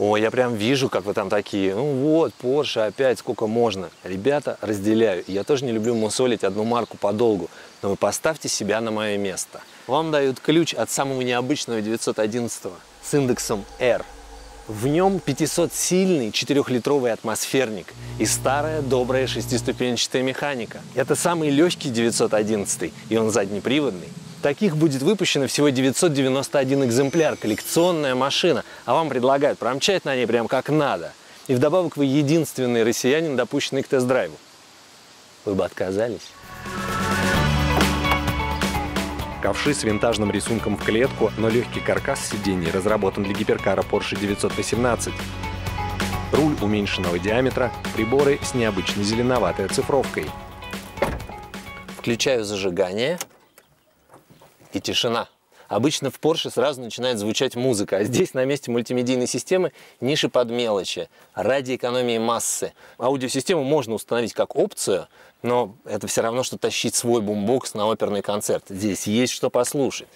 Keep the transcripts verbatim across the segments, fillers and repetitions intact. Ой, я прям вижу, как вы там такие, ну вот, Porsche опять, сколько можно. Ребята, разделяю. Я тоже не люблю мусолить одну марку подолгу, но вы поставьте себя на мое место. Вам дают ключ от самого необычного девятьсот одиннадцатого с индексом R. В нем пятисотсильный четырехлитровый атмосферник и старая добрая шестиступенчатая механика. Это самый легкий девятьсот одиннадцатый, и он заднеприводный. Таких будет выпущено всего девятьсот девяносто один экземпляр, коллекционная машина, а вам предлагают промчать на ней прям как надо. И вдобавок вы единственный россиянин, допущенный к тест-драйву. Вы бы отказались? Ковши с винтажным рисунком в клетку, но легкий каркас сидений разработан для гиперкара Porsche девятьсот восемнадцать. Руль уменьшенного диаметра, приборы с необычной зеленоватой оцифровкой. Включаю зажигание. И тишина. Обычно в Porsche сразу начинает звучать музыка, а здесь на месте мультимедийной системы ниши под мелочи, ради экономии массы. Аудиосистему можно установить как опцию, но это все равно, что тащить свой бумбокс на оперный концерт. Здесь есть что послушать.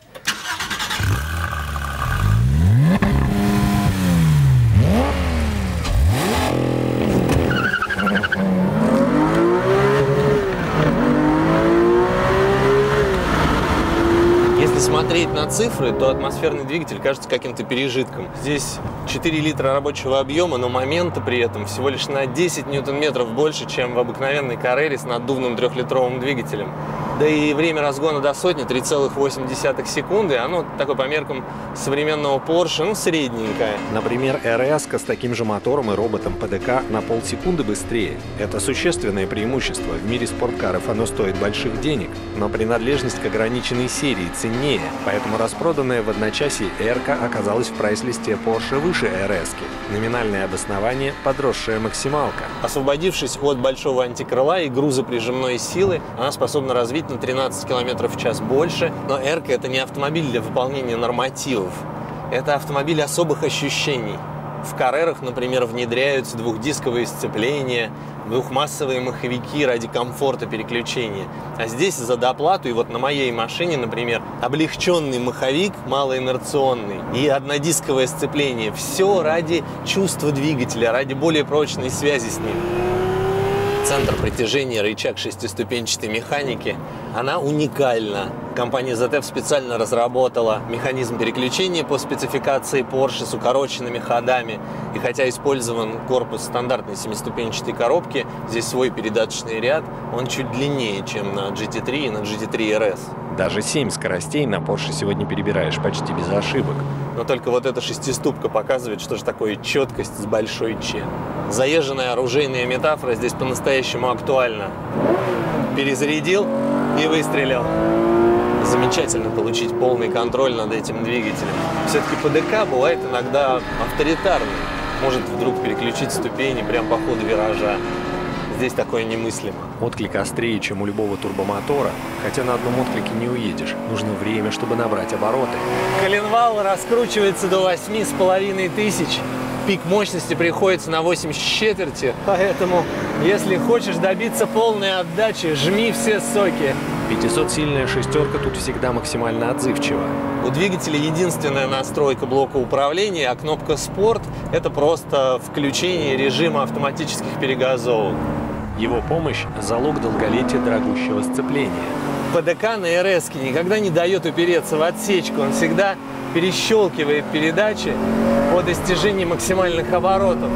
Смотреть на цифры, то атмосферный двигатель кажется каким-то пережитком. Здесь четыре литра рабочего объема, но момента при этом всего лишь на десять ньютон-метров больше, чем в обыкновенной Carrera с наддувным трехлитровым двигателем. Да и время разгона до сотни три целых восемь десятых секунды, оно такое по меркам современного Porsche, ну, средненькое. Например, эр эс с таким же мотором и роботом пэ дэ ка на полсекунды быстрее. Это существенное преимущество. В мире спорткаров оно стоит больших денег, но принадлежность к ограниченной серии ценнее, поэтому распроданная в одночасье эр ка оказалась в прайс-листе Porsche выше эр эс-ки. Номинальное обоснование – подросшая максималка. Освободившись от большого антикрыла и грузоприжимной силы, она способна развить на тринадцать километров в час больше, но эр ка – это не автомобиль для выполнения нормативов, это автомобиль особых ощущений. В Carrerах, например, внедряются двухдисковые сцепления, двухмассовые маховики ради комфорта переключения. А здесь за доплату, и вот на моей машине, например, облегченный маховик, малоинерционный, и однодисковое сцепление. Все ради чувства двигателя, ради более прочной связи с ним. Центр притяжения, рычаг шестиступенчатой механики, она уникальна. Компания зет эф специально разработала механизм переключения по спецификации Porsche с укороченными ходами. И хотя использован корпус стандартной семиступенчатой коробки, здесь свой передаточный ряд, он чуть длиннее, чем на джи ти три и на джи ти три эр эс. Даже семь скоростей на Porsche сегодня перебираешь почти без ошибок. Но только вот эта шестиступка показывает, что же такое четкость с большой Ч. Заезженная оружейная метафора здесь по-настоящему актуальна. Перезарядил и выстрелил. Замечательно получить полный контроль над этим двигателем. Все-таки пэ дэ ка бывает иногда авторитарный. Может вдруг переключить ступени прямо по ходу виража. Здесь такое немыслимо. Отклик острее, чем у любого турбомотора, хотя на одном отклике не уедешь. Нужно время, чтобы набрать обороты. Коленвал раскручивается до восьми с половиной тысяч. Пик мощности приходится на восемь с четверти, поэтому, если хочешь добиться полной отдачи, жми все соки. пятисотсильная шестерка тут всегда максимально отзывчива. У двигателя единственная настройка блока управления, а кнопка «Спорт» — это просто включение режима автоматических перегазовок. Его помощь — залог долголетия дорогущего сцепления. пэ дэ ка на эр эс-ке никогда не дает упереться в отсечку, он всегда перещелкивает передачи по достижении максимальных оборотов.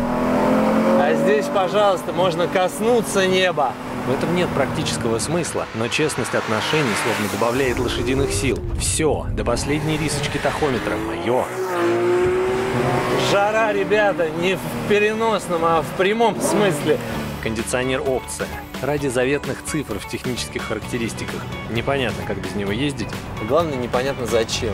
А здесь, пожалуйста, можно коснуться неба. В этом нет практического смысла, но честность отношений словно добавляет лошадиных сил. Все, до последней рисочки тахометра мое. Жара, ребята, не в переносном, а в прямом смысле. Кондиционер опция. Ради заветных цифр в технических характеристиках. Непонятно, как без него ездить. Главное, непонятно зачем.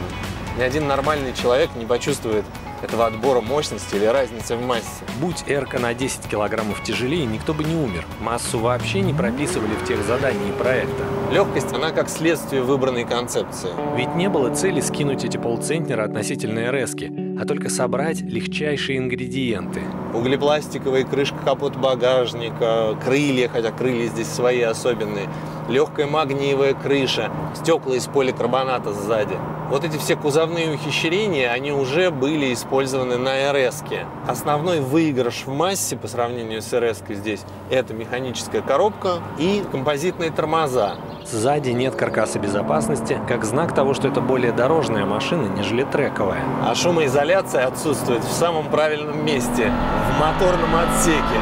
Ни один нормальный человек не почувствует этого отбора мощности или разницы в массе. Будь эр ка на десять килограммов тяжелее, никто бы не умер. Массу вообще не прописывали в тех заданиях и проекта. Легкость, она как следствие выбранной концепции. Ведь не было цели скинуть эти полцентнера относительно эр эс-ки, а только собрать легчайшие ингредиенты. Углепластиковая крышка капот багажника, крылья, хотя крылья здесь свои особенные. легкая магниевая крыша, стекла из поликарбоната сзади. Вот эти все кузовные ухищрения, они уже были использованы на эр эс-ке. Основной выигрыш в массе по сравнению с эр эс-кой здесь – это механическая коробка и композитные тормоза. Сзади нет каркаса безопасности, как знак того, что это более дорожная машина, нежели трековая. А шумоизоляция отсутствует в самом правильном месте – в моторном отсеке.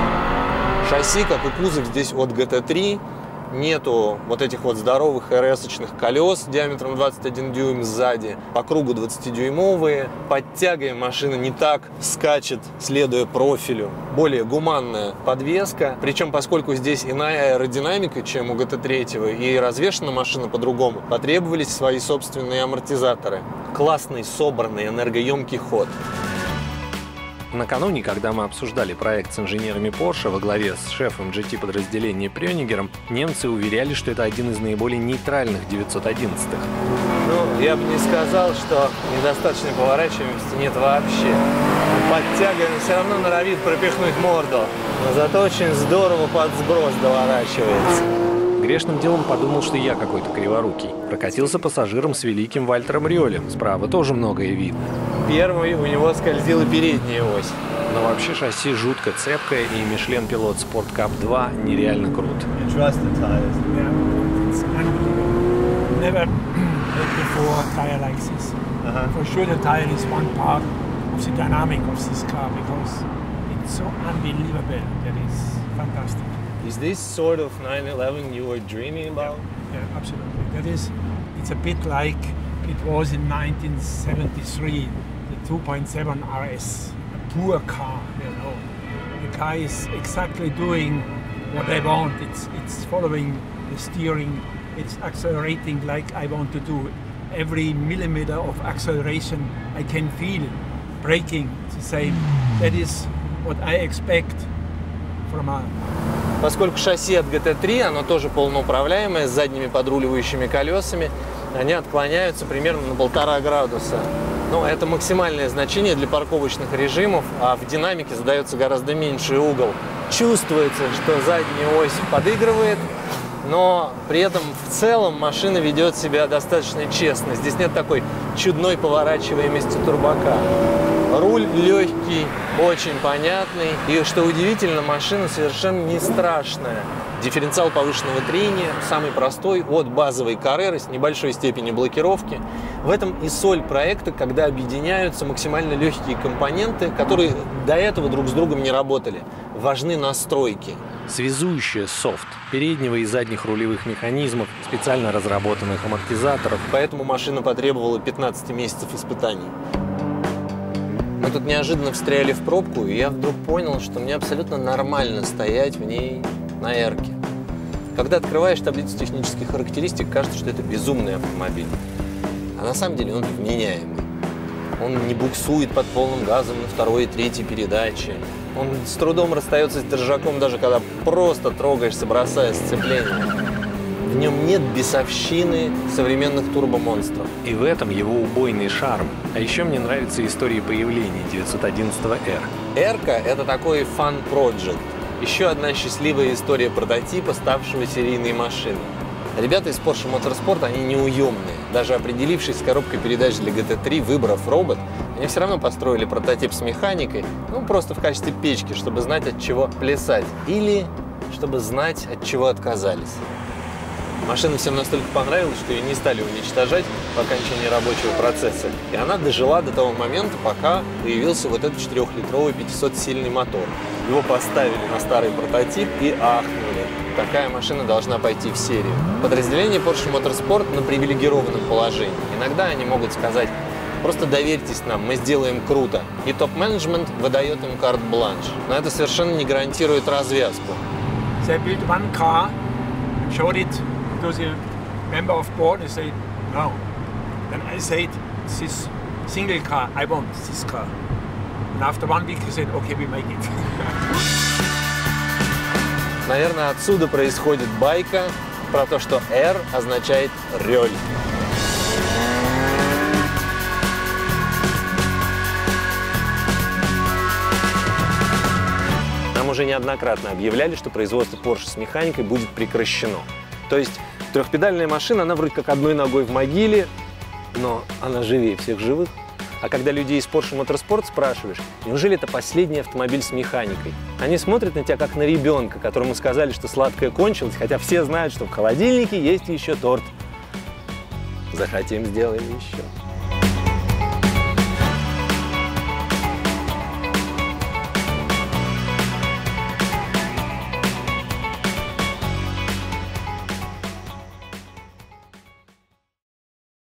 Шасси, как и кузов, здесь от джи ти три. Нету вот этих вот здоровых эр эс-очных колес диаметром двадцать один дюйм сзади, по кругу двадцатидюймовые. Под тягой машина не так скачет, следуя профилю. Более гуманная подвеска. Причем, поскольку здесь иная аэродинамика, чем у джи ти три, и развешена машина по-другому, потребовались свои собственные амортизаторы. Классный, собранный, энергоемкий ход. Накануне, когда мы обсуждали проект с инженерами Porsche во главе с шефом джи ти-подразделения Прёнигером, немцы уверяли, что это один из наиболее нейтральных девятьсот одиннадцатых. Ну, я бы не сказал, что недостаточной поворачиваемости нет вообще. Под тягой он все равно норовит пропихнуть морду, но зато очень здорово под сброс доворачивается. Грешным делом подумал, что я какой-то криворукий. Прокатился пассажиром с великим Вальтером Рёрлем. Справа тоже многое видно. Первый у него скользила передняя ось. Но вообще шасси жутко цепкое, и Michelin Pilot Sport Cup два нереально крут. Is this sort of nine eleven you were dreaming about? Yeah, yeah, absolutely. That is, it's a bit like it was in nineteen seventy-three, the two point seven эр эс, a poor car, you know. The car is exactly doing what I want. It's it's following the steering. It's accelerating like I want to do. Every millimeter of acceleration I can feel. Braking, it's the same. That is what I expect from a. Поскольку шасси от джи ти три, оно тоже полноуправляемое, с задними подруливающими колесами, они отклоняются примерно на полтора градуса. Но это максимальное значение для парковочных режимов, а в динамике задается гораздо меньший угол. Чувствуется, что задняя ось подыгрывает, но при этом в целом машина ведет себя достаточно честно. Здесь нет такой чудной поворачиваемости турбака. Руль легкий, очень понятный, и, что удивительно, машина совершенно не страшная. Дифференциал повышенного трения, самый простой, от базовой Carrera с небольшой степенью блокировки. В этом и соль проекта, когда объединяются максимально легкие компоненты, которые до этого друг с другом не работали. Важны настройки. Связующая софт переднего и задних рулевых механизмов, специально разработанных амортизаторов. Поэтому машина потребовала пятнадцати месяцев испытаний. Мы тут неожиданно встряли в пробку, и я вдруг понял, что мне абсолютно нормально стоять в ней на эрке. Когда открываешь таблицу технических характеристик, кажется, что это безумный автомобиль. А на самом деле он вменяемый. Он не буксует под полным газом на второй и третьей передаче. Он с трудом расстается с держаком, даже когда просто трогаешься, бросая сцепление. В нем нет бесовщины современных турбомонстров. И в этом его убойный шарм. А еще мне нравится история появления девятьсот одиннадцатого эр. Эрка – это такой фан-проджект. Еще одна счастливая история прототипа, ставшего серийной машиной. Ребята из Porsche Motorsport, они неуемные. Даже определившись с коробкой передач для джи ти три, выбрав робот, они все равно построили прототип с механикой, ну, просто в качестве печки, чтобы знать, от чего плясать. Или чтобы знать, от чего отказались. Машина всем настолько понравилась, что ее не стали уничтожать по окончании рабочего процесса. И она дожила до того момента, пока появился вот этот четырёхлитровый пятисотсильный мотор. Его поставили на старый прототип и ахнули. Такая машина должна пойти в серию. Подразделение Porsche Motorsport на привилегированном положении. Иногда они могут сказать: просто доверьтесь нам, мы сделаем круто. И топ-менеджмент выдает им карт-бланш. Но это совершенно не гарантирует развязку. To the member of board and say no. Then I said, this is single car, I want this car. And after one week he said, okay, we make it. Наверное, отсюда происходит байка про то, что R означает Рёль. Нам уже неоднократно объявляли, что производство Porsche с механикой будет прекращено. То есть Трехпедальная машина, она вроде как одной ногой в могиле, но она живее всех живых. А когда людей из Porsche Motorsport спрашиваешь, неужели это последний автомобиль с механикой, они смотрят на тебя как на ребенка, которому сказали, что сладкое кончилось, хотя все знают, что в холодильнике есть еще торт. Захотим, сделаем еще.